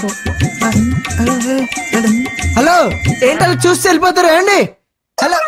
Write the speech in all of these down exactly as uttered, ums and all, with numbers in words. Hello ఏంటి అలా చూసి వెళ్ళిపోతారు అండి? హలో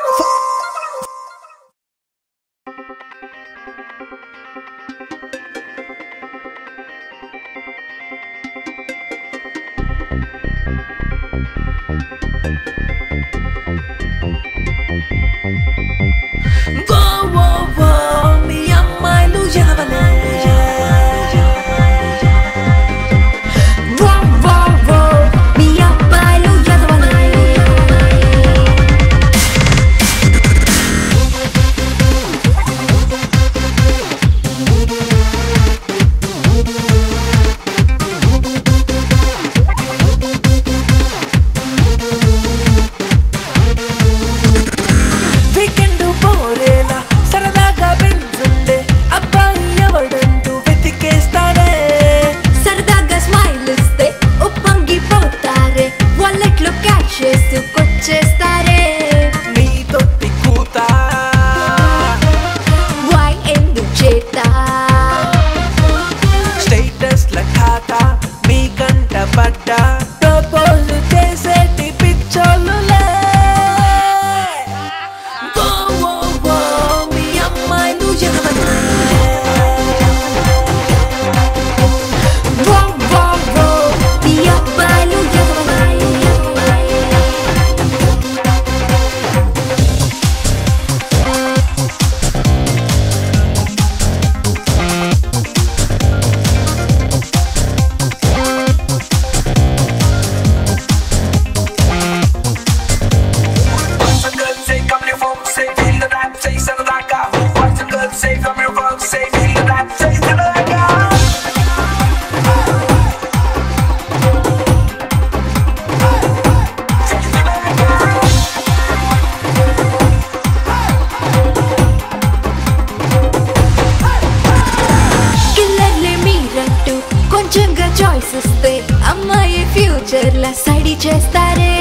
అమ్మాయి ఫ్యూచర్ లా సైడ్ చేస్తారే.